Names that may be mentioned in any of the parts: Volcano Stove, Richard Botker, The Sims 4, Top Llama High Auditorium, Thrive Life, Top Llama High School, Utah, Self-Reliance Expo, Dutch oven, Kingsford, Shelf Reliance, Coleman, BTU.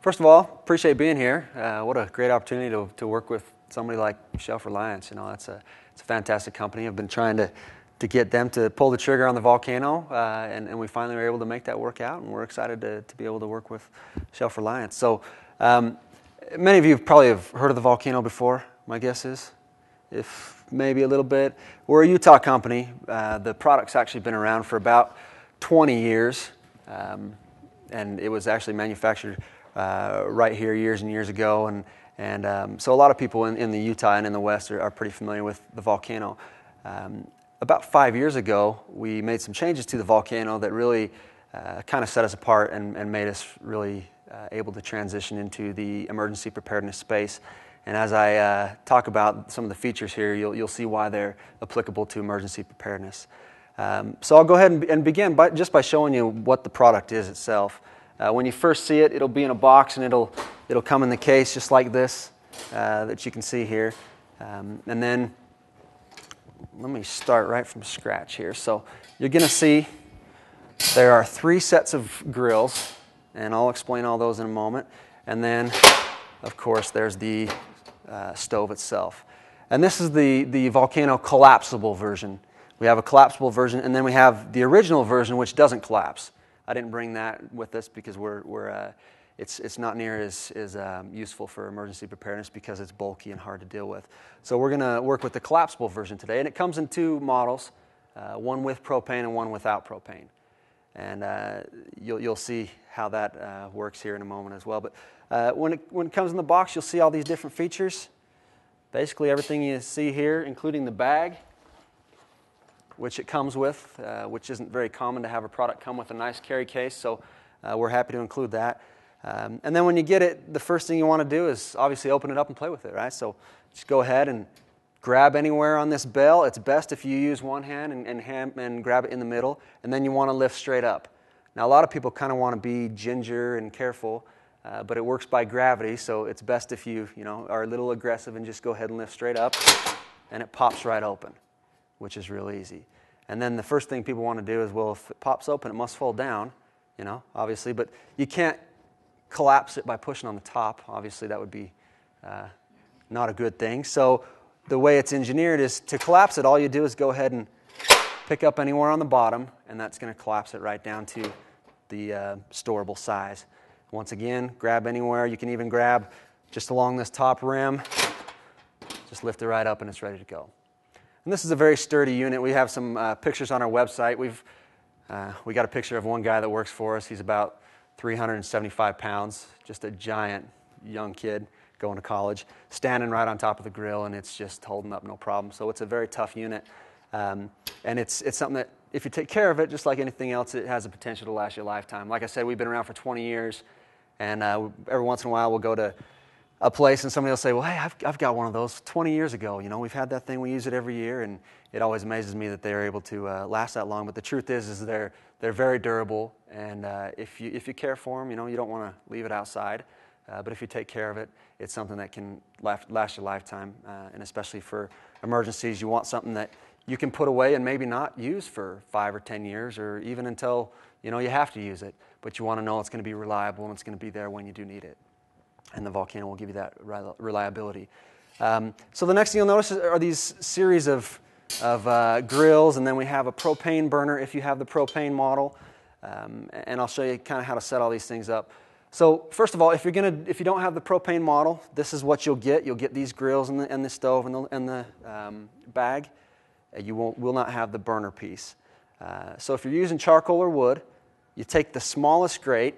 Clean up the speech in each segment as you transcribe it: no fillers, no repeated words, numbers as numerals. First of all, appreciate being here. What a great opportunity to work with somebody like Shelf Reliance. You know, it's a fantastic company. I've been trying to get them to pull the trigger on the Volcano, and we finally were able to make that work out, and we're excited to be able to work with Shelf Reliance. So many of you probably have heard of the Volcano before, my guess is, if maybe a little bit. We're a Utah company. The product's actually been around for about 20 years, and it was actually manufactured right here years and years ago, and so a lot of people in the Utah and in the West are pretty familiar with the Volcano. About 5 years ago, we made some changes to the Volcano that really kind of set us apart and made us really able to transition into the emergency preparedness space. And as I talk about some of the features here, you'll see why they're applicable to emergency preparedness. So I'll go ahead and begin just by showing you what the product is itself. When you first see it, it'll be in a box, and it'll come in the case just like this that you can see here. And then let me start right from scratch here. So you're going to see there are three sets of grills, and I'll explain all those in a moment. And then, of course, there's the stove itself. And this is the Volcano collapsible version. We have a collapsible version, and then we have the original version, which doesn't collapse. I didn't bring that with us because it's not near as useful for emergency preparedness because it's bulky and hard to deal with. So we're going to work with the collapsible version today, and it comes in two models, one with propane and one without propane. And you'll see how that works here in a moment as well. But when it comes in the box, you'll see all these different features. Basically everything you see here, including the bag, which it comes with, which isn't very common to have a product come with a nice carry case. So we're happy to include that. And then when you get it, the first thing you want to do is obviously open it up and play with it, right? So just go ahead and grab anywhere on this bell. It's best if you use one hand and grab it in the middle, and then you want to lift straight up. Now, a lot of people kind of want to be ginger and careful, but it works by gravity, so it's best if you are a little aggressive and just go ahead and lift straight up, and it pops right open, which is real easy. And then the first thing people want to do is, well, if it pops open, it must fold down, you know, obviously, but you can't collapse it by pushing on the top. Obviously, that would be not a good thing. So the way it's engineered is to collapse it, all you do is go ahead and pick up anywhere on the bottom, and that's going to collapse it right down to the storable size. Once again, grab anywhere. You can even grab just along this top rim. Just lift it right up, and it's ready to go. And this is a very sturdy unit. We have some pictures on our website. We got a picture of one guy that works for us. He's about 375 pounds, just a giant young kid going to college, standing right on top of the grill, and it's just holding up no problem. So it's a very tough unit, and it's something that if you take care of it, just like anything else, it has the potential to last you a lifetime. Like I said, we've been around for 20 years, and every once in a while we'll go to a place and somebody will say, well, hey, I've got one of those 20 years ago. You know, we've had that thing, we use it every year, and it always amazes me that they're able to last that long. But the truth is they're very durable, and if you care for them, you know, you don't want to leave it outside. But if you take care of it, it's something that can last your lifetime, and especially for emergencies, you want something that you can put away and maybe not use for 5 or 10 years, or even until, you know, you have to use it. But you want to know it's going to be reliable and it's going to be there when you do need it. And the Volcano will give you that reliability. So the next thing you'll notice are these series of grills, and then we have a propane burner if you have the propane model. And I'll show you kind of how to set all these things up. So first of all, if you don't have the propane model, this is what you'll get. You'll get these grills and the stove and the bag. You will not have the burner piece. So if you're using charcoal or wood, you take the smallest grate.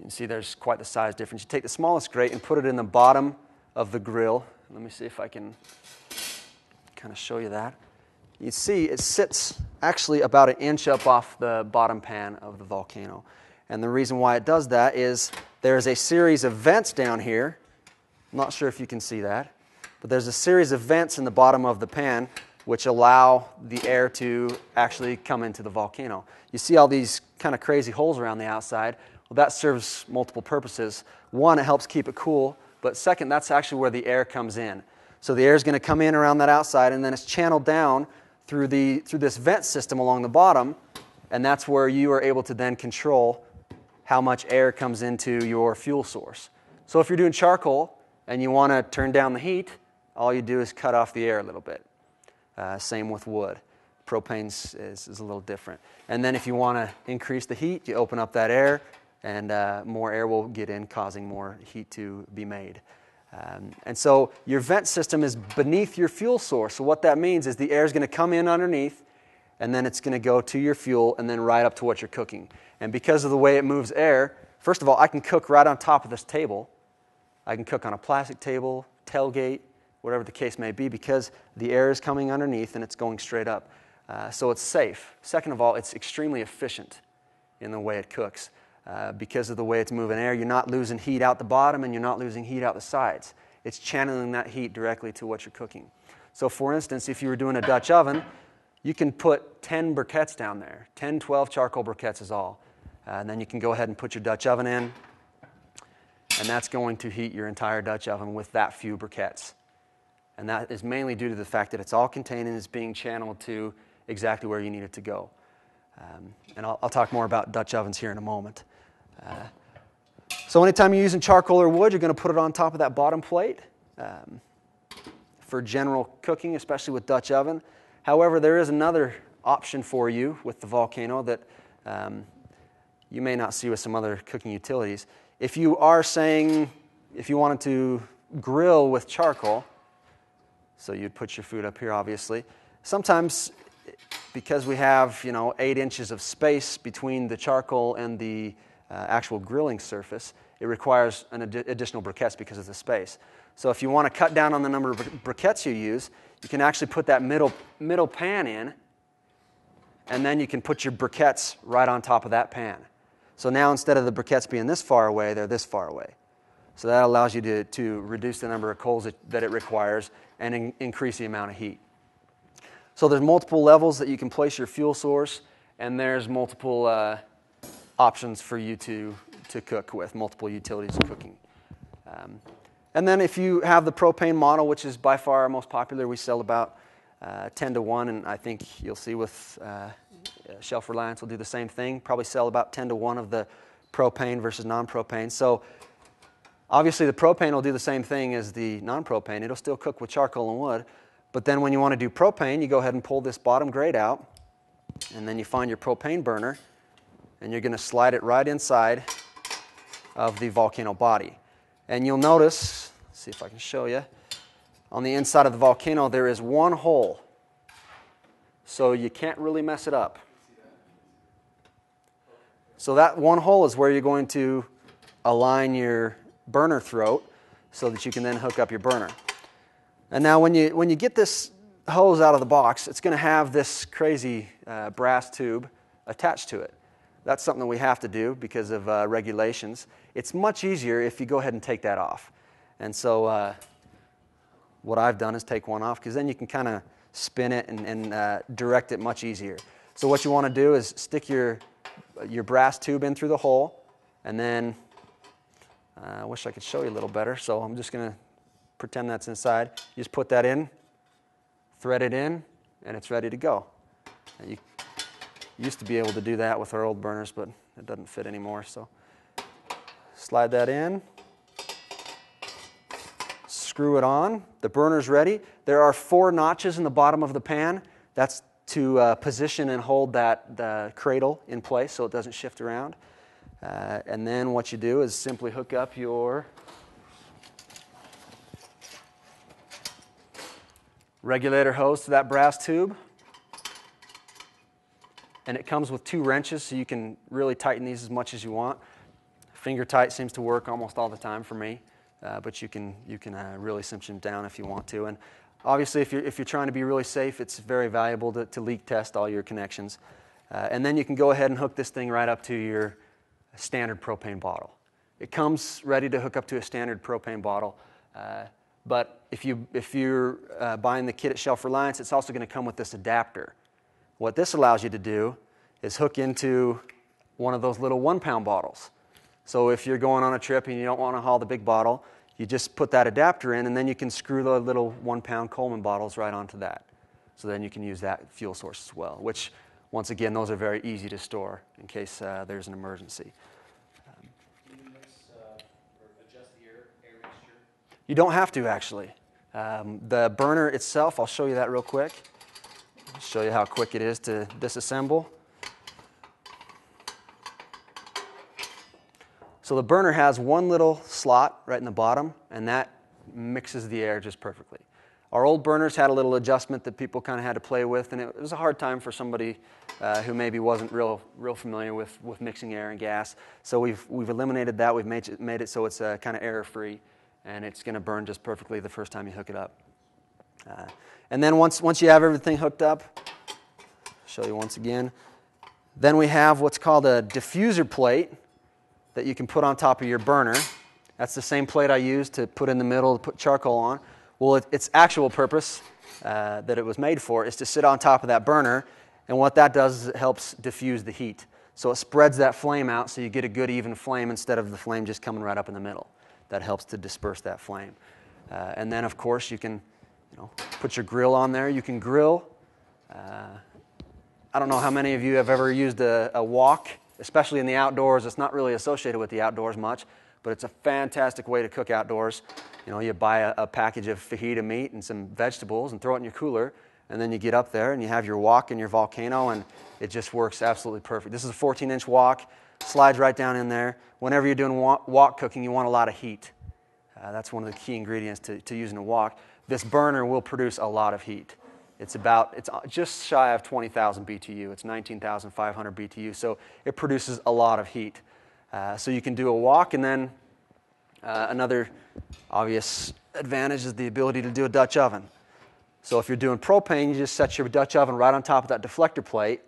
You can see there's quite the size difference. You take the smallest grate and put it in the bottom of the grill. Let me see if I can kind of show you that. You see it sits actually about 1 inch up off the bottom pan of the Volcano. And the reason why it does that is there is a series of vents down here. I'm not sure if you can see that, but there's a series of vents in the bottom of the pan which allow the air to actually come into the Volcano. You see all these kind of crazy holes around the outside. Well, that serves multiple purposes. One, it helps keep it cool, but second, that's actually where the air comes in. So the air is going to come in around that outside, and then it's channeled down through this vent system along the bottom, and that's where you are able to then control how much air comes into your fuel source. So if you're doing charcoal and you want to turn down the heat, all you do is cut off the air a little bit. Same with wood. Propane is a little different. And then if you want to increase the heat, you open up that air, and more air will get in, causing more heat to be made. And so your vent system is beneath your fuel source. So what that means is the air is going to come in underneath, and then it's going to go to your fuel and then right up to what you're cooking. And because of the way it moves air, first of all, I can cook right on top of this table. I can cook on a plastic table, tailgate, whatever the case may be, because the air is coming underneath and it's going straight up. So it's safe. Second of all, it's extremely efficient in the way it cooks. Because of the way it's moving air, you're not losing heat out the bottom and you're not losing heat out the sides. It's channeling that heat directly to what you're cooking. So for instance, if you were doing a Dutch oven, you can put 10 briquettes down there. 10, 12 charcoal briquettes is all. And then you can go ahead and put your Dutch oven in, and that's going to heat your entire Dutch oven with that few briquettes. And that is mainly due to the fact that it's all contained and it's being channeled to exactly where you need it to go. And I'll talk more about Dutch ovens here in a moment. So anytime you're using charcoal or wood, you're going to put it on top of that bottom plate for general cooking, especially with Dutch oven. However, there is another option for you with the Volcano that you may not see with some other cooking utilities. If you are saying, if you wanted to grill with charcoal, so you'd put your food up here, obviously. Sometimes, because we have 8 inches of space between the charcoal and the actual grilling surface, it requires an additional briquettes because of the space. So if you want to cut down on the number of briquettes you use, you can actually put that middle pan in, and then you can put your briquettes right on top of that pan. So now instead of the briquettes being this far away, they're this far away. So that allows you to reduce the number of coals that it requires and increase the amount of heat. So there's multiple levels that you can place your fuel source, and there's multiple options for you to cook with, multiple utilities of cooking. And then if you have the propane model, which is by far our most popular, we sell about 10 to 1, and I think you'll see with Shelf Reliance will do the same thing, probably sell about 10 to 1 of the propane versus non-propane. So obviously the propane will do the same thing as the non-propane. It'll still cook with charcoal and wood, but then when you want to do propane, you go ahead and pull this bottom grate out, and then you find your propane burner, and you're going to slide it right inside of the Volcano body. And you'll notice, let's see if I can show you, on the inside of the Volcano there is one hole, so you can't really mess it up. So that one hole is where you're going to align your burner throat so that you can then hook up your burner. And now when you get this hose out of the box, it's going to have this crazy brass tube attached to it. That's something that we have to do because of regulations. It's much easier if you go ahead and take that off. And so what I've done is take one off, because then you can kind of spin it and direct it much easier. So what you want to do is stick your brass tube in through the hole, and then I wish I could show you a little better, so I'm just going to pretend that's inside. You just put that in, thread it in, and it's ready to go. And you used to be able to do that with our old burners, but it doesn't fit anymore, so slide that in. Screw it on. The burner's ready. There are 4 notches in the bottom of the pan. That's to position and hold that cradle in place so it doesn't shift around. And then what you do is simply hook up your regulator hose to that brass tube. And it comes with 2 wrenches, so you can really tighten these as much as you want. Finger tight seems to work almost all the time for me. But you can really cinch them down if you want to. And obviously, if you're trying to be really safe, it's very valuable to leak test all your connections. And then you can go ahead and hook this thing right up to your standard propane bottle. It comes ready to hook up to a standard propane bottle. But if you're buying the kit at Shelf Reliance, it's also going to come with this adapter. What this allows you to do is hook into one of those little 1-pound bottles. So if you're going on a trip and you don't want to haul the big bottle, you just put that adapter in, and then you can screw the little 1-pound Coleman bottles right onto that. So then you can use that fuel source as well, which, once again, those are very easy to store in case there's an emergency. You don't have to, actually. The burner itself, I'll show you that real quick. I'll show you how quick it is to disassemble. So the burner has one little slot right in the bottom, and that mixes the air just perfectly. Our old burners had a little adjustment that people kind of had to play with, and it was a hard time for somebody who maybe wasn't real familiar with mixing air and gas. So we've eliminated that. We've made it so it's kind of error-free, and it's going to burn just perfectly the first time you hook it up. And then once you have everything hooked up, I'll show you once again, then we have what's called a diffuser plate that you can put on top of your burner. That's the same plate I used to put in the middle to put charcoal on. Well, its actual purpose that it was made for is to sit on top of that burner, and what that does is it helps diffuse the heat. So it spreads that flame out so you get a good even flame instead of the flame just coming right up in the middle. That helps to disperse that flame. And then, of course, you can put your grill on there. You can grill. I don't know how many of you have ever used a wok, especially in the outdoors. It's not really associated with the outdoors much, but it's a fantastic way to cook outdoors. You buy a package of fajita meat and some vegetables and throw it in your cooler, and then you get up there and you have your wok and your Volcano, and it just works absolutely perfect. This is a 14-inch wok, slides right down in there. Whenever you're doing wok cooking, you want a lot of heat. That's one of the key ingredients to using a wok. This burner will produce a lot of heat. It's just shy of 20,000 BTU. It's 19,500 BTU, so it produces a lot of heat. So you can do a wok, and then another obvious advantage is the ability to do a Dutch oven. So if you're doing propane, you just set your Dutch oven right on top of that deflector plate,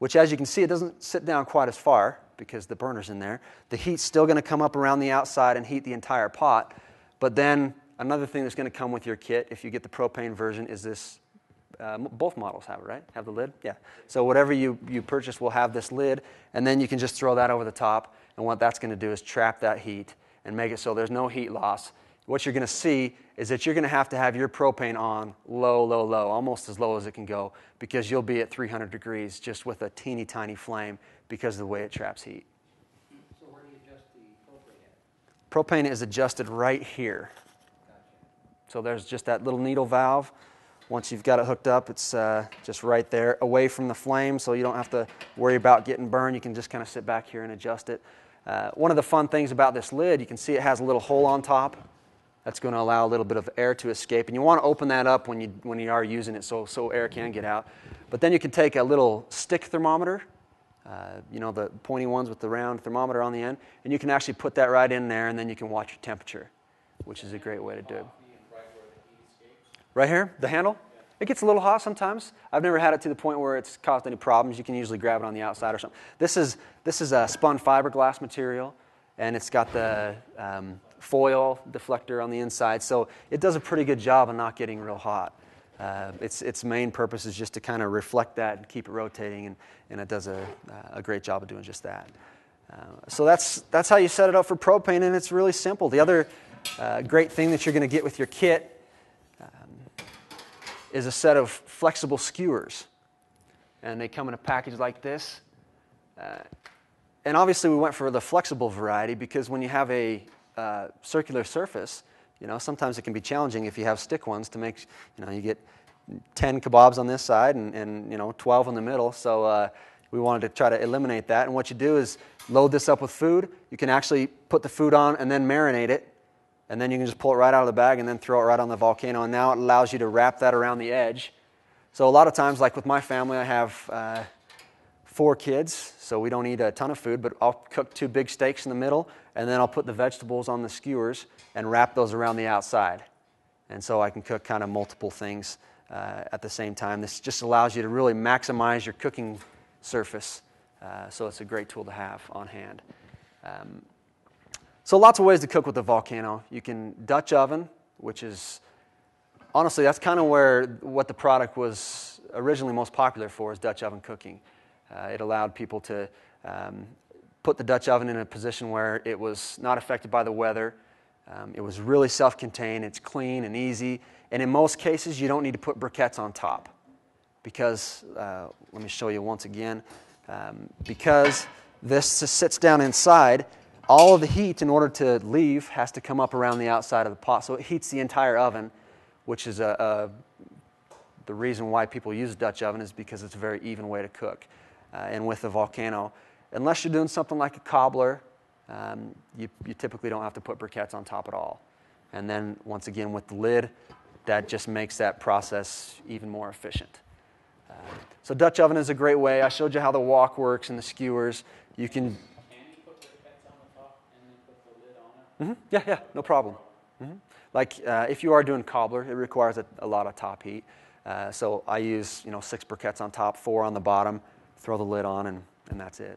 which, as you can see, it doesn't sit down quite as far because the burner's in there. The heat's still going to come up around the outside and heat the entire pot. But then another thing that's going to come with your kit, if you get the propane version, is this. Both models have it, right? Have the lid? Yeah. So whatever you purchase will have this lid, and then you can just throw that over the top, and what that's going to do is trap that heat and make it so there's no heat loss. What you're going to see is that you're going to have your propane on low, low, low, almost as low as it can go, because you'll be at 300 degrees just with a teeny tiny flame because of the way it traps heat. So where do you adjust the propane at? Propane is adjusted right here. Gotcha. So there's just that little needle valve. Once you've got it hooked up, it's just right there, away from the flame, so you don't have to worry about getting burned. You can just kind of sit back here and adjust it. One of the fun things about this lid, you can see it has a little hole on top. That's going to allow a little bit of air to escape, and you want to open that up when you are using it so air can get out. But then you can take a little stick thermometer, the pointy ones with the round thermometer on the end, and you can actually put that right in there, and then you can watch your temperature, which is a great way to do it. Right here, the handle, it gets a little hot sometimes. I've never had it to the point where it's caused any problems. You can usually grab it on the outside or something. This is a spun fiberglass material, and it's got the foil deflector on the inside, so it does a pretty good job of not getting real hot. Its main purpose is just to kind of reflect that and keep it rotating, and it does a great job of doing just that. So that's how you set it up for propane, and it's really simple. The other great thing that you're going to get with your kit is a set of flexible skewers, and they come in a package like this. And obviously we went for the flexible variety because when you have a circular surface, sometimes it can be challenging if you have stick ones to make, you get 10 kebabs on this side and 12 in the middle. So we wanted to try to eliminate that. And what you do is load this up with food. You can actually put the food on and then marinate it. And then you can just pull it right out of the bag and then throw it right on the Volcano. And now it allows you to wrap that around the edge. So a lot of times, like with my family, I have 4 kids, so we don't eat a ton of food, but I'll cook 2 big steaks in the middle, and then I'll put the vegetables on the skewers and wrap those around the outside. And so I can cook kind of multiple things at the same time. This just allows you to really maximize your cooking surface. So it's a great tool to have on hand. So lots of ways to cook with the Volcano. You can Dutch oven, which is, honestly, that's kind of what the product was originally most popular for, is Dutch oven cooking. It allowed people to put the Dutch oven in a position where it was not affected by the weather. It was really self-contained. It's clean and easy. And in most cases, you don't need to put briquettes on top because, let me show you once again, because this sits down inside. All of the heat, in order to leave, has to come up around the outside of the pot, so it heats the entire oven, which is the reason why people use a Dutch oven, is because it's a very even way to cook. And with a volcano, unless you're doing something like a cobbler, you typically don't have to put briquettes on top at all. And then once again with the lid, that just makes that process even more efficient. So Dutch oven is a great way. I showed you how the wok works and the skewers. You can put briquettes on the top and then put the lid on it? Mm-hmm. Yeah, no problem. Mm-hmm. Like if you are doing cobbler, it requires a lot of top heat. So I use 6 briquettes on top, 4 on the bottom, throw the lid on, and that's it,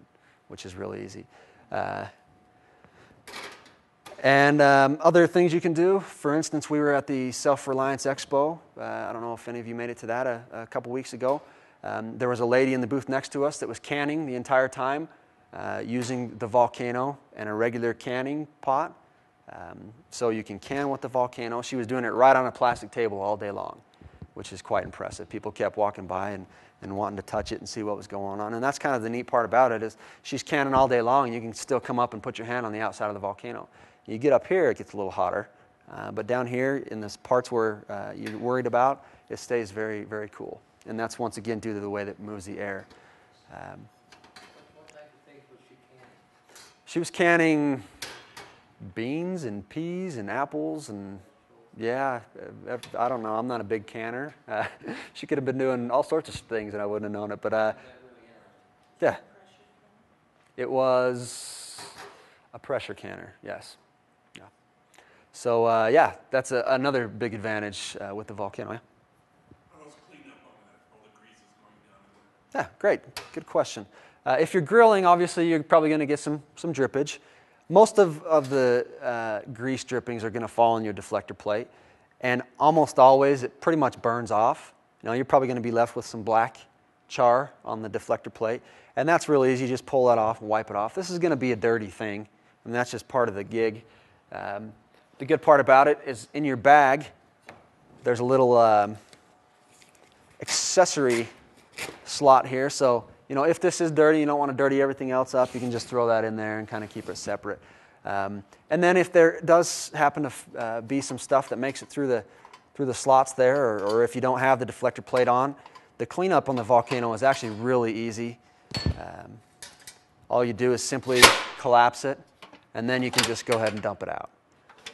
which is really easy. Other things you can do, for instance, we were at the Self-Reliance Expo. I don't know if any of you made it to that a couple weeks ago. There was a lady in the booth next to us that was canning the entire time using the volcano and a regular canning pot. So you can can with the volcano. She was doing it right on a plastic table all day long, which is quite impressive. People kept walking by and wanting to touch it and see what was going on. And that's kind of the neat part about it, is she's canning all day long. And you can still come up and put your hand on the outside of the volcano. You get up here, it gets a little hotter, but down here in this parts where you're worried about, it stays very, very cool. And that's once again due to the way that it moves the air. What type of things was she canning? She was canning beans and peas and apples and yeah, I don't know. I'm not a big canner. She could have been doing all sorts of things and I wouldn't have known it. But yeah, it was a pressure canner. Yes. So yeah, that's another big advantage with the volcano. Yeah? How does cleanup on that? All the grease is going down. Yeah, great, good question. If you're grilling, obviously you're probably going to get some drippage. Most of the grease drippings are going to fall on your deflector plate, and almost always it pretty much burns off. You're probably going to be left with some black char on the deflector plate, and that's really easy. You just pull that off and wipe it off. This is going to be a dirty thing, and that's just part of the gig. The good part about it is in your bag, there's a little accessory slot here. So, if this is dirty, you don't want to dirty everything else up, you can just throw that in there and kind of keep it separate. And then if there does happen to be some stuff that makes it through the slots there, or if you don't have the deflector plate on, the cleanup on the volcano is actually really easy. All you do is simply collapse it, and then you can just go ahead and dump it out.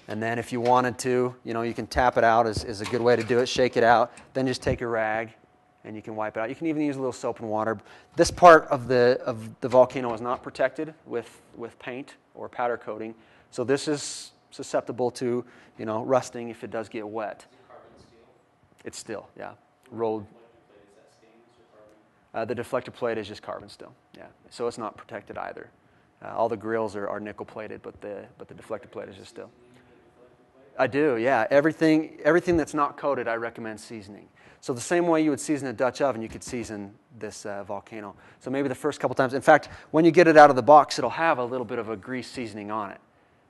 And then if you wanted to, you can tap it out is a good way to do it. Shake it out. Then just take a rag and you can wipe it out. You can even use a little soap and water. This part of the volcano is not protected with paint or powder coating. So this is susceptible to, rusting if it does get wet. Is it carbon steel? It's steel, yeah. Rolled. The deflector plate is just carbon steel, yeah. So it's not protected either. All the grills are nickel plated, but the deflector plate is just steel. I do, yeah. Everything that's not coated, I recommend seasoning. So the same way you would season a Dutch oven, you could season this volcano. So maybe the first couple times. In fact, when you get it out of the box, it'll have a little bit of a grease seasoning on it.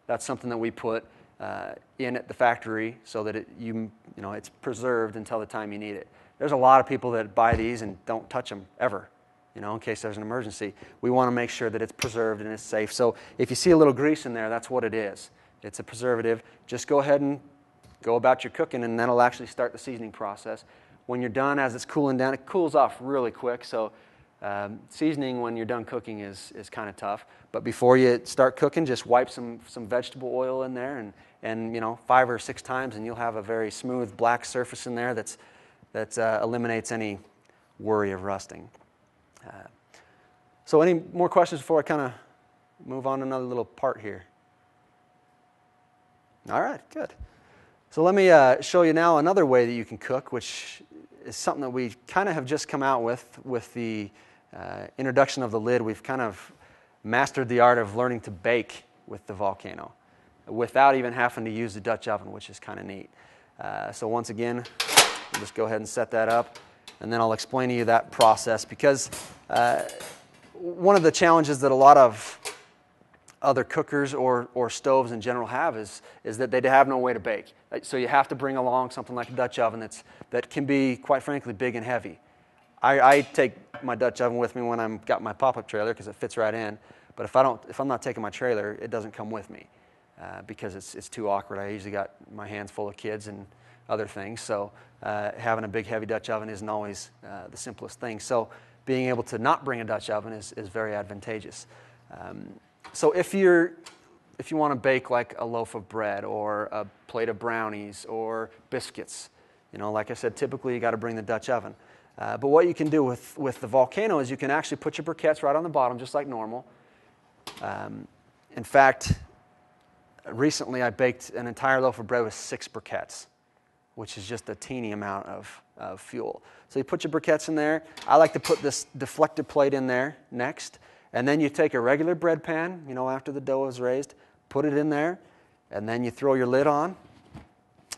That's something that we put in at the factory so that it's preserved until the time you need it. There's a lot of people that buy these and don't touch them ever, in case there's an emergency. We want to make sure that it's preserved and it's safe. So if you see a little grease in there, that's what it is. It's a preservative. Just go ahead and go about your cooking, and that'll actually start the seasoning process. When you're done, as it's cooling down, it cools off really quick. So seasoning when you're done cooking is kind of tough. But before you start cooking, just wipe some vegetable oil in there, and 5 or 6 times, and you'll have a very smooth black surface in there that eliminates any worry of rusting. So any more questions before I kind of move on to another little part here? All right, good. So let me show you now another way that you can cook, which is something that we kind of have just come out with the introduction of the lid. We've kind of mastered the art of learning to bake with the volcano without even having to use the Dutch oven, which is kind of neat. So once again, we'll just go ahead and set that up, and then I'll explain to you that process, because one of the challenges that a lot of other cookers or stoves in general have is that they have no way to bake. So you have to bring along something like a Dutch oven that can be, quite frankly, big and heavy. I take my Dutch oven with me when I've got my pop-up trailer because it fits right in. But if I'm not taking my trailer, it doesn't come with me because it's too awkward. I usually got my hands full of kids and other things. So having a big, heavy Dutch oven isn't always the simplest thing. So being able to not bring a Dutch oven is very advantageous. So if you want to bake like a loaf of bread or a plate of brownies or biscuits, you know, like I said, typically you got to bring the Dutch oven. But what you can do with the Volcano is you can actually put your briquettes right on the bottom just like normal. In fact, recently I baked an entire loaf of bread with 6 briquettes, which is just a teeny amount of fuel. So you put your briquettes in there. I like to put this deflected plate in there next. And then you take a regular bread pan, you know, after the dough is raised, put it in there, and then you throw your lid on,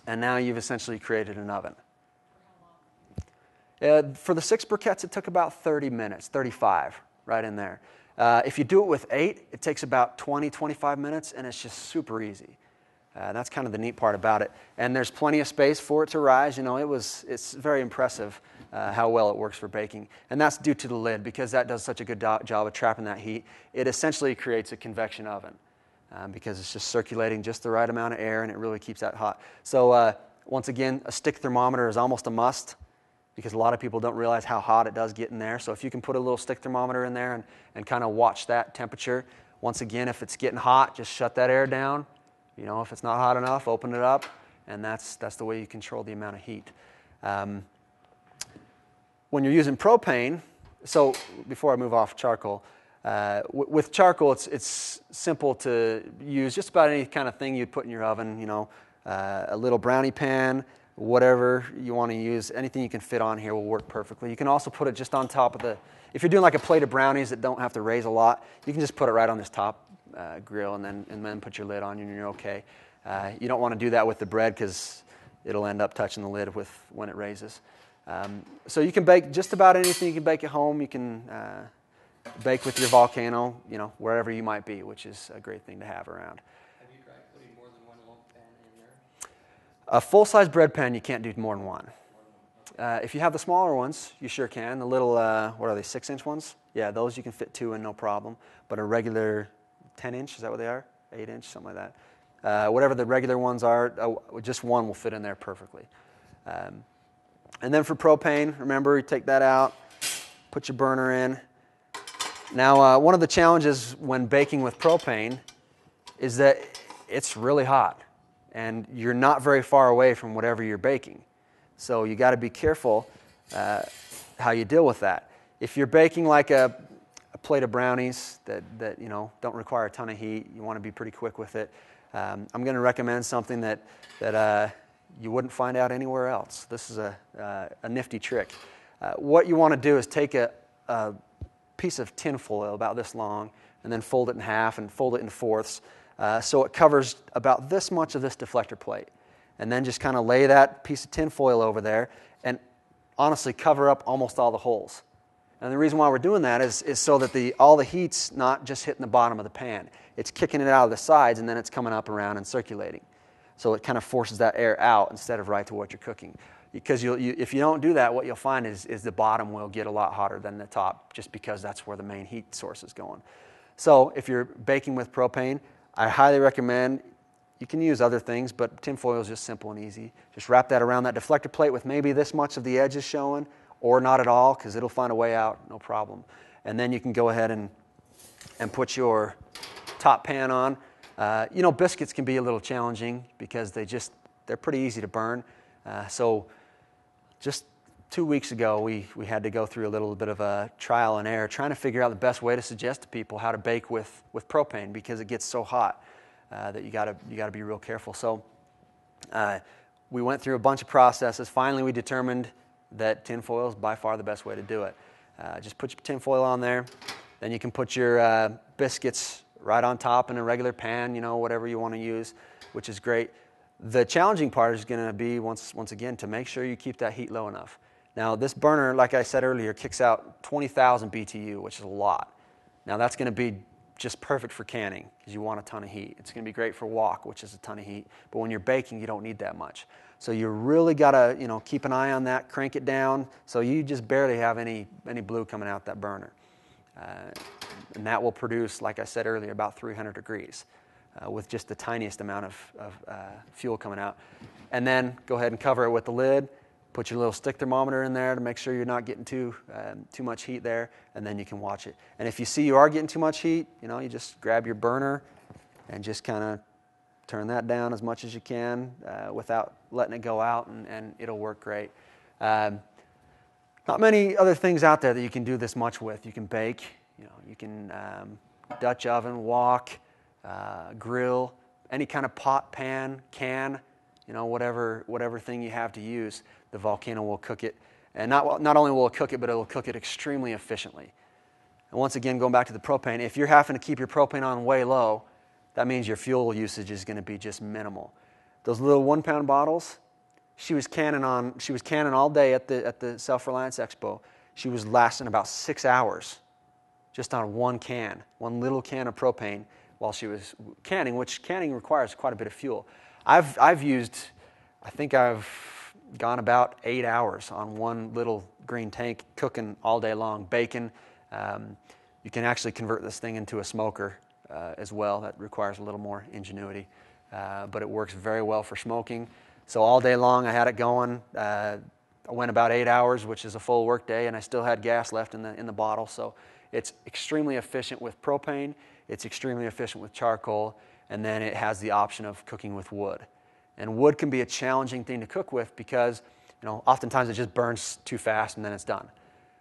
and now you've essentially created an oven. For the 6 briquettes, it took about 30 minutes, 35, right in there. If you do it with 8, it takes about 20, 25 minutes, and it's just super easy. That's kind of the neat part about it. And there's plenty of space for it to rise. You know, it's very impressive how well it works for baking. And that's due to the lid because that does such a good job of trapping that heat. It essentially creates a convection oven because it's just circulating just the right amount of air, and it really keeps that hot. So once again, a stick thermometer is almost a must, because a lot of people don't realize how hot it does get in there. So if you can put a little stick thermometer in there and kind of watch that temperature. Once again, if it's getting hot, just shut that air down. You know, if it's not hot enough, open it up. And that's the way you control the amount of heat. When you're using propane, so before I move off charcoal, with charcoal, it's simple to use just about any kind of thing you'd put in your oven, you know, a little brownie pan, whatever you want to use, anything you can fit on here will work perfectly. You can also put it just on top of the, if you're doing like a plate of brownies that don't have to raise a lot, you can just put it right on this top grill and then put your lid on and you're okay. You don't want to do that with the bread because it'll end up touching the lid with when it raises. So you can bake just about anything you can bake at home. You can bake with your Volcano, you know, wherever you might be, which is a great thing to have around. A full-size bread pan, you can't do more than one. If you have the smaller ones, you sure can. The little, what are they, 6-inch ones? Yeah, those you can fit 2 in, no problem. But a regular 10-inch, is that what they are? 8-inch, something like that. Whatever the regular ones are, just one will fit in there perfectly. And then for propane, remember, you take that out, put your burner in. Now, one of the challenges when baking with propane is that it's really hot, and you're not very far away from whatever you're baking. So you gotta be careful how you deal with that. If you're baking like a plate of brownies that you know don't require a ton of heat, you wanna be pretty quick with it. I'm gonna recommend something that you wouldn't find out anywhere else. This is a nifty trick. What you wanna do is take a piece of tin foil about this long and then fold it in half and fold it in fourths. So it covers about this much of this deflector plate. And then just kind of lay that piece of tin foil over there and honestly cover up almost all the holes. And the reason why we're doing that is so that all the heat's not just hitting the bottom of the pan. It's kicking it out of the sides and then it's coming up around and circulating. So it kind of forces that air out instead of right to what you're cooking. Because if you don't do that, what you'll find is the bottom will get a lot hotter than the top just because that's where the main heat source is going. So if you're baking with propane, I highly recommend, you can use other things, but tin foil is just simple and easy. Just wrap that around that deflector plate with maybe this much of the edges showing, or not at all, because it'll find a way out, no problem. And then you can go ahead and put your top pan on. You know, biscuits can be a little challenging because they're pretty easy to burn. So just 2 weeks ago, we had to go through a little bit of a trial and error trying to figure out the best way to suggest to people how to bake with propane because it gets so hot that you gotta be real careful. So we went through a bunch of processes. Finally, we determined that tin foil is by far the best way to do it. Just put your tin foil on there. Then you can put your biscuits right on top in a regular pan, you know, whatever you want to use, which is great. The challenging part is going to be, once again, to make sure you keep that heat low enough. Now, this burner, like I said earlier, kicks out 20,000 BTU, which is a lot. Now, that's going to be just perfect for canning because you want a ton of heat. It's going to be great for wok, which is a ton of heat. But when you're baking, you don't need that much. So you really got to, you know, keep an eye on that, crank it down, so you just barely have any blue coming out that burner. And that will produce, like I said earlier, about 300 degrees with just the tiniest amount of fuel coming out. And then go ahead and cover it with the lid. Put your little stick thermometer in there to make sure you're not getting too much heat there, and then you can watch it. And if you see you are getting too much heat, you know, you just grab your burner and just kind of turn that down as much as you can without letting it go out, and it'll work great. Not many other things out there that you can do this much with. You can bake, you know, you can Dutch oven, wok, grill, any kind of pot, pan, can, you know, whatever thing you have to use, the Volcano will cook it. And not only will it cook it, but it will cook it extremely efficiently. And once again, going back to the propane, if you're having to keep your propane on way low, that means your fuel usage is going to be just minimal. Those little 1-pound bottles, she was canning all day at the Self-Reliance Expo. She was lasting about 6 hours just on one little can of propane while she was canning, which canning requires quite a bit of fuel. I've used, I think I've gone about 8 hours on one little green tank cooking all day long, baking. You can actually convert this thing into a smoker as well. That requires a little more ingenuity, but it works very well for smoking. So all day long I had it going. I went about 8 hours, which is a full work day, and I still had gas left in the bottle. So it's extremely efficient with propane. It's extremely efficient with charcoal. And then it has the option of cooking with wood. And wood can be a challenging thing to cook with because, you know, oftentimes it just burns too fast and then it's done.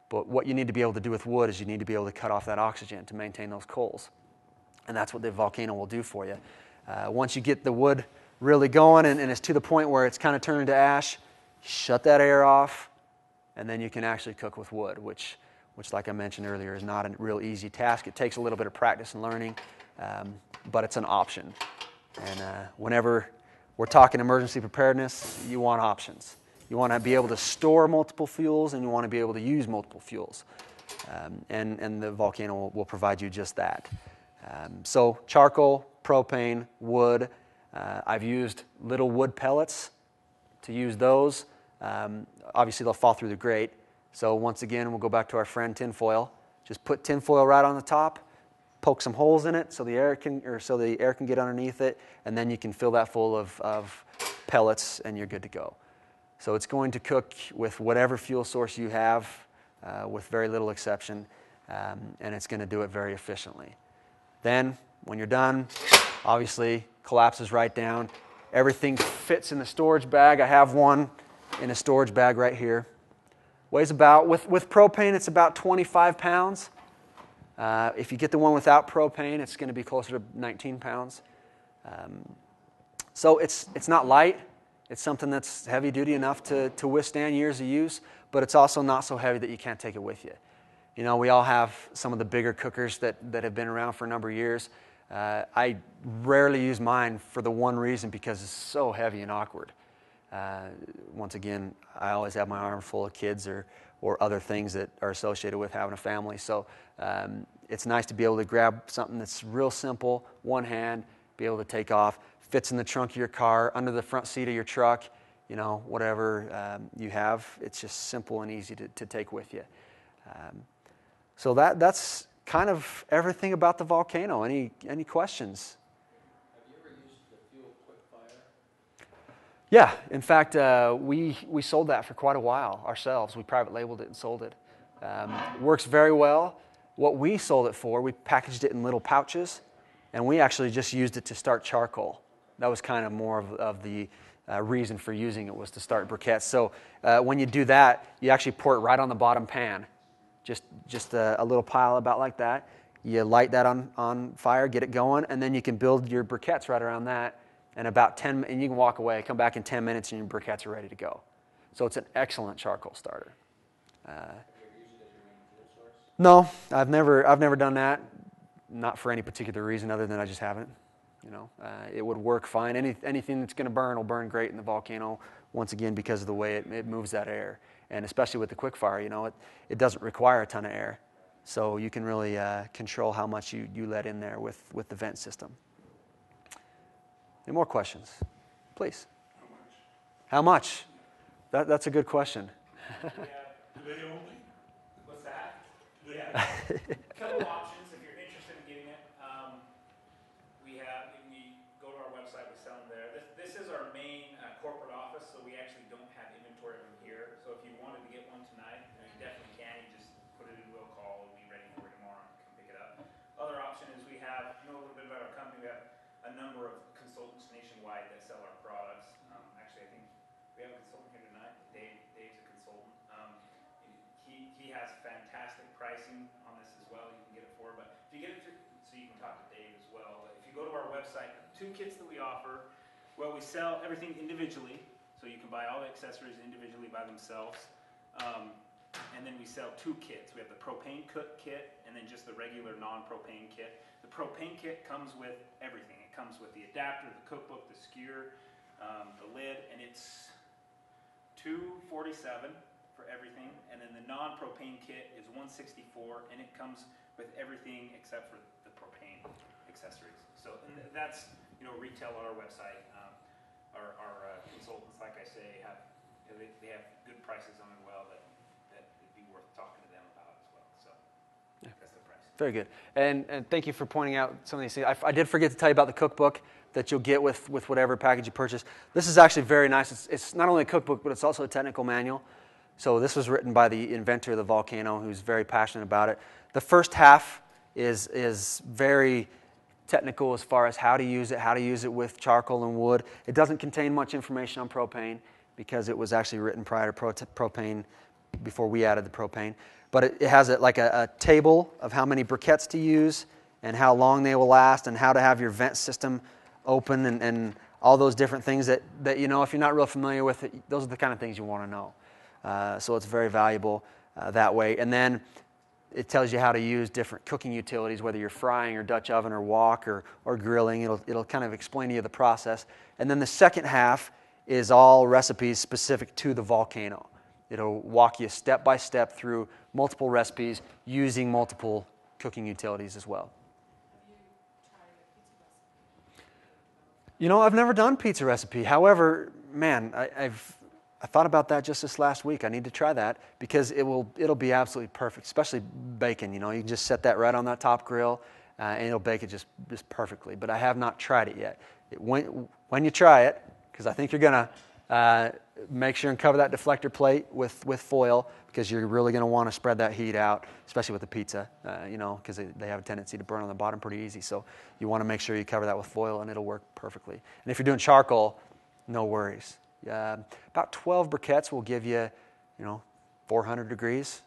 But what you need to be able to do with wood is you need to be able to cut off that oxygen to maintain those coals. And that's what the Volcano will do for you. Once you get the wood really going and it's to the point where it's kind of turned into ash, shut that air off, and then you can actually cook with wood, which like I mentioned earlier, is not a real easy task. It takes a little bit of practice and learning. But it's an option, and whenever we're talking emergency preparedness, you want options. You want to be able to store multiple fuels, and you want to be able to use multiple fuels, and the Volcano will provide you just that. So charcoal, propane, wood. I've used little wood pellets to use those. Obviously, they'll fall through the grate. So once again, we'll go back to our friend tinfoil. Just put tinfoil right on the top. Poke some holes in it so the air can, get underneath it, and then you can fill that full of pellets, and you're good to go. So it's going to cook with whatever fuel source you have, with very little exception, and it's going to do it very efficiently. Then, when you're done, obviously collapses right down. Everything fits in the storage bag. I have one in a storage bag right here. Weighs about, with propane, it's about 25 pounds. If you get the one without propane, it's going to be closer to 19 pounds. So it's not light. It's something that's heavy duty enough to withstand years of use, but it's also not so heavy that you can't take it with you. You know, we all have some of the bigger cookers that have been around for a number of years. I rarely use mine for the one reason, because it's so heavy and awkward. Once again, I always have my arm full of kids or other things that are associated with having a family. So it's nice to be able to grab something that's real simple, one hand, be able to take off, fits in the trunk of your car, under the front seat of your truck, you know, whatever you have. It's just simple and easy to take with you. So that's kind of everything about the Volcano. Any questions? Yeah, in fact, we sold that for quite a while ourselves. We private labeled it and sold it. Works very well. What we sold it for, we packaged it in little pouches, and we actually just used it to start charcoal. That was kind of more of the reason for using it, was to start briquettes. So when you do that, you actually pour it right on the bottom pan, just a little pile about like that. You light that on fire, get it going, and then you can build your briquettes right around that. And about 10, and you can walk away, come back in 10 minutes, and your briquettes are ready to go. So it's an excellent charcoal starter. Have you ever used it as your main fuel source? No, I've never done that. Not for any particular reason other than I just haven't. You know, it would work fine. Anything that's going to burn will burn great in the Volcano. Once again, because of the way it moves that air, and especially with the quick fire, you know, it doesn't require a ton of air. So you can really control how much you let in there with the vent system. Any more questions? Please. How much? That's a good question. Yeah. Do they only? What's that? Yeah. A couple of options if you're interested in getting it. We have, if we go to our website, we sell them there. This is our main corporate office, so we actually don't have inventory from here. So if you wanted to get one tonight, you definitely can. You just put it in, we'll call, it'll be ready for tomorrow, and come pick it up. Other option is we have, you know a little bit about our company, we have a number of consultants nationwide that sell our products. Actually, I think we have a consultant here tonight. Dave's a consultant. He has fantastic pricing on this as well. You can get it for, but if you get it through, so you can talk to Dave as well. If you go to our website, two kits that we offer. Well, we sell everything individually, so you can buy all the accessories individually by themselves. And then we sell two kits. We have the propane cook kit and then just the regular non-propane kit. The propane kit comes with everything. It comes with the adapter, the cookbook, the skewer, the lid, and it's $247 for everything. And then the non-propane kit is $164, and it comes with everything except for the propane accessories. So that's, you know, retail on our website. Our consultants, like I say, have they have good prices on it, well, that it'd be worth talking to them about as well. So yeah. That's the price. Very good, and thank you for pointing out some of these things. I did forget to tell you about the cookbook that you'll get with whatever package you purchase. This is actually very nice. It's not only a cookbook, but it's also a technical manual. So this was written by the inventor of the Volcano, who's very passionate about it. The first half is very technical as far as how to use it with charcoal and wood. It doesn't contain much information on propane because it was actually written prior to propane, before we added the propane. But it has like a table of how many briquettes to use and how long they will last and how to have your vent system open and all those different things that you know, if you're not real familiar with it, those are the kind of things you want to know. So it's very valuable that way. And then it tells you how to use different cooking utilities, whether you're frying or Dutch oven or wok or grilling. It'll kind of explain to you the process. And then the second half is all recipes specific to the Volcano. It'll walk you step by step through multiple recipes using multiple cooking utilities as well. You know, I've never done pizza recipe. However, man, I thought about that just this last week. I need to try that because it'll be absolutely perfect, especially bacon. You know, you can just set that right on that top grill, and it'll bake it just perfectly. But I have not tried it yet. When you try it, because I think you're gonna make sure and cover that deflector plate with foil because you're really gonna want to spread that heat out, especially with the pizza. You know, because they have a tendency to burn on the bottom pretty easy. So you want to make sure you cover that with foil, and it'll work perfectly. And if you're doing charcoal, no worries. About 12 briquettes will give you, 400 degrees.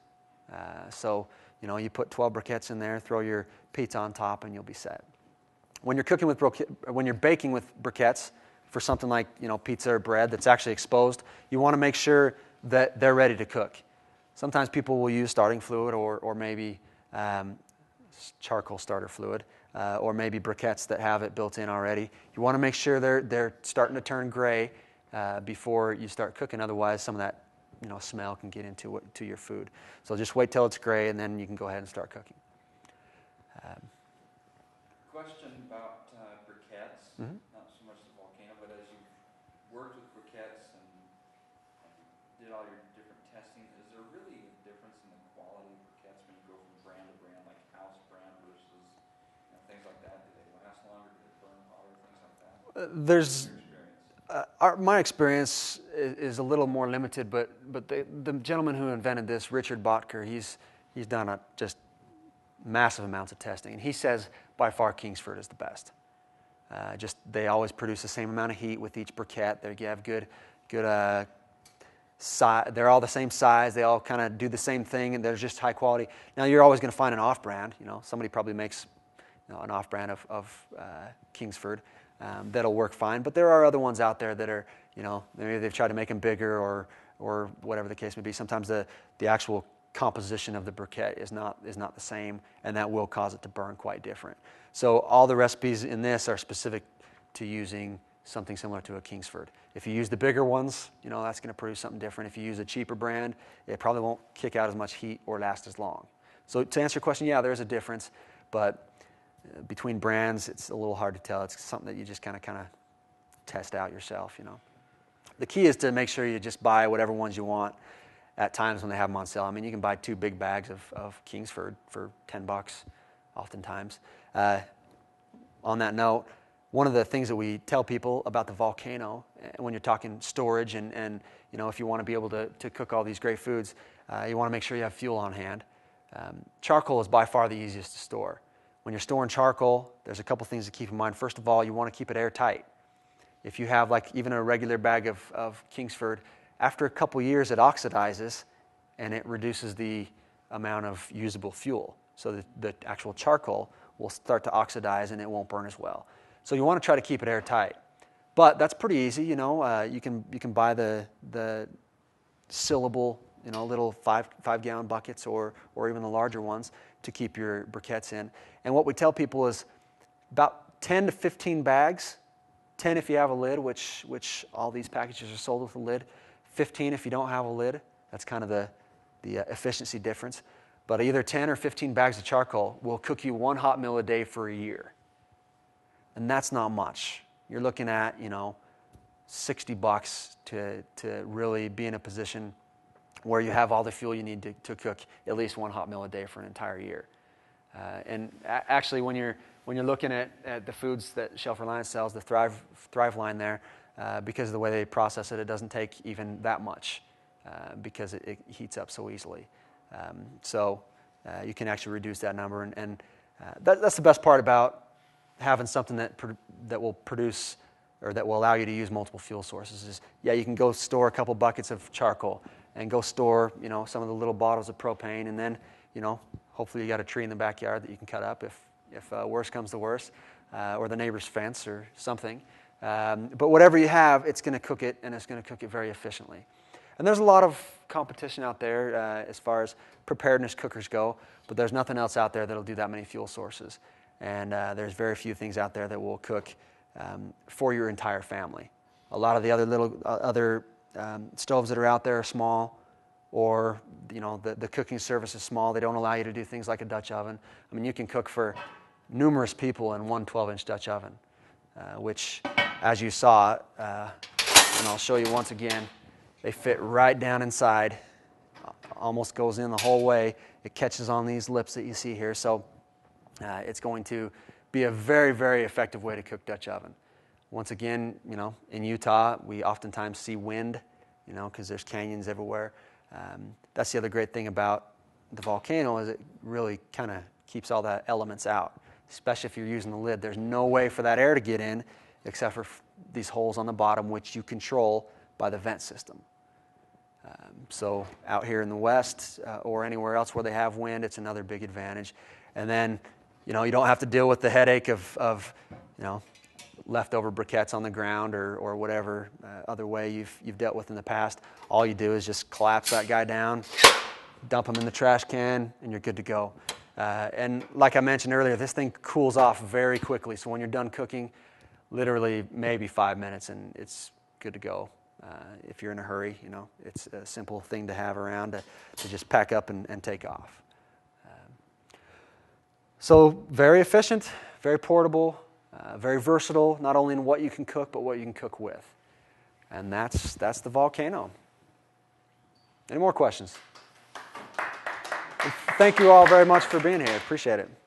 So, you put 12 briquettes in there, throw your pizza on top, and you'll be set. When you're baking with briquettes for something like, pizza or bread that's actually exposed, you want to make sure that they're ready to cook. Sometimes people will use starting fluid or maybe charcoal starter fluid. Or maybe briquettes that have it built in already. You want to make sure they're starting to turn gray before you start cooking. Otherwise, some of that smell can get into your food. So just wait till it's gray, and then you can go ahead and start cooking. Question about briquettes. Mm-hmm. Not so much the Volcano, but as you worked with briquettes and did all your different testing, is there really a difference in the quality of briquettes when you go from brand to brand, like house brand versus things like that? Do they last longer? Do they burn hotter? Things like that? My experience is a little more limited, but the gentleman who invented this, Richard Botker, he's done just massive amounts of testing, and he says by far Kingsford is the best. Just they always produce the same amount of heat with each briquette. They have good size. They're all the same size. They all kind of do the same thing, and they're just high quality. Now you're always going to find an off-brand. Somebody probably makes an off-brand of Kingsford that'll work fine, but there are other ones out there that are, maybe they've tried to make them bigger or whatever the case may be. Sometimes the actual composition of the briquette is not the same, and that will cause it to burn quite different. So all the recipes in this are specific to using something similar to a Kingsford. If you use the bigger ones, that's going to produce something different. If you use a cheaper brand, it probably won't kick out as much heat or last as long. So to answer your question, yeah, there is a difference, but between brands, it's a little hard to tell. It's something that you just kind of test out yourself, you know. The key is to make sure you just buy whatever ones you want at times when they have them on sale. I mean, you can buy 2 big bags of Kingsford for $10 oftentimes. On that note, one of the things that we tell people about the Volcano, when you're talking storage and you know, if you want to be able to cook all these great foods, you want to make sure you have fuel on hand. Charcoal is by far the easiest to store. When you're storing charcoal, there's a couple things to keep in mind. First of all, you want to keep it airtight. If you have like even a regular bag of Kingsford, after a couple years it oxidizes and it reduces the amount of usable fuel. So the actual charcoal will start to oxidize and it won't burn as well. So you want to try to keep it airtight. But that's pretty easy, you know. You can buy the syllable, you know, little 5-gallon buckets or even the larger ones to keep your briquettes in. And what we tell people is about 10 to 15 bags, 10 if you have a lid, which all these packages are sold with a lid, 15 if you don't have a lid. That's kind of the efficiency difference. But either 10 or 15 bags of charcoal will cook you 1 hot meal a day for a year. And that's not much. You're looking at, you know, $60 to really be in a position where you have all the fuel you need to cook at least 1 hot meal a day for an entire year. And actually, when you're looking at the foods that Shelf Reliance sells, the Thrive line there, because of the way they process it, it doesn't take even that much because it heats up so easily. So you can actually reduce that number. And that's the best part about having something that will produce or that will allow you to use multiple fuel sources is, yeah, you can go store a couple buckets of charcoal and go store, you know, some of the little bottles of propane, and then, you know, hopefully you got a tree in the backyard that you can cut up if worse comes to worse, or the neighbor's fence or something. But whatever you have, it's going to cook it, and it's going to cook it very efficiently. And there's a lot of competition out there as far as preparedness cookers go, but there's nothing else out there that'll do that many fuel sources. And there's very few things out there that will cook for your entire family. A lot of the other other stoves that are out there are small, or, you know, the cooking service is small. They don't allow you to do things like a Dutch oven. I mean, you can cook for numerous people in one 12-inch Dutch oven, which, as you saw, and I'll show you once again, they fit right down inside, almost goes in the whole way. It catches on these lips that you see here. So it's going to be a very, very effective way to cook Dutch oven. Once again, you know, in Utah, we oftentimes see wind, you know, because there's canyons everywhere. That's the other great thing about the Volcano is it really kind of keeps all the elements out, especially if you're using the lid. There's no way for that air to get in except for these holes on the bottom, which you control by the vent system. So out here in the West or anywhere else where they have wind, it's another big advantage. And then, you know, you don't have to deal with the headache of you know, leftover briquettes on the ground or whatever other way you've dealt with in the past. All you do is just collapse that guy down, dump him in the trash can, and you're good to go. And like I mentioned earlier, this thing cools off very quickly. So when you're done cooking, literally maybe 5 minutes, and it's good to go. If you're in a hurry, you know, it's a simple thing to have around to just pack up and take off. So very efficient, very portable, very versatile, not only in what you can cook, but what you can cook with. And that's the Volcano. Any more questions? Thank you all very much for being here. Appreciate it.